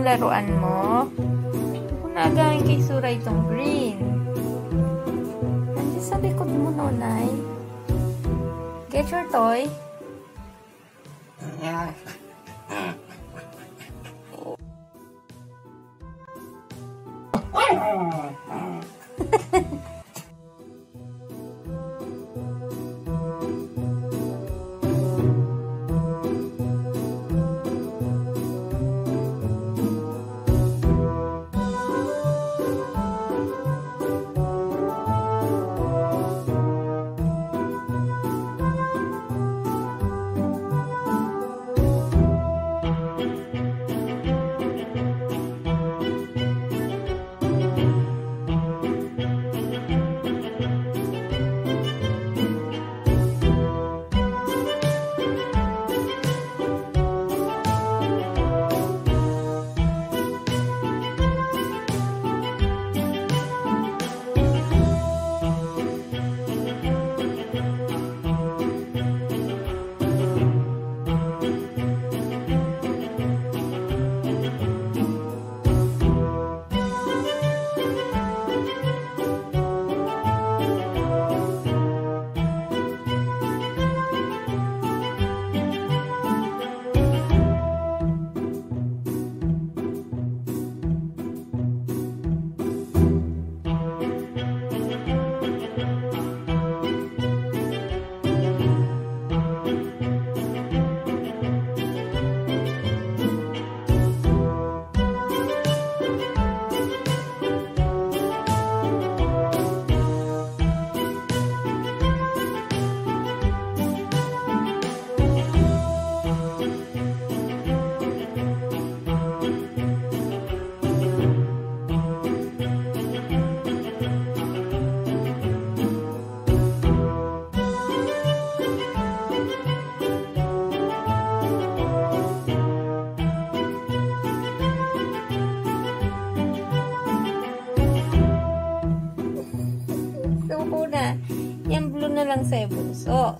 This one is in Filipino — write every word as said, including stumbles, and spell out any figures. yung laruan mo, kung nagawin kay Sura itong green. Nandiyan sa likod mo, Nonay. Get your toy. Yeah. Yung blue na lang sa'yo, bunso.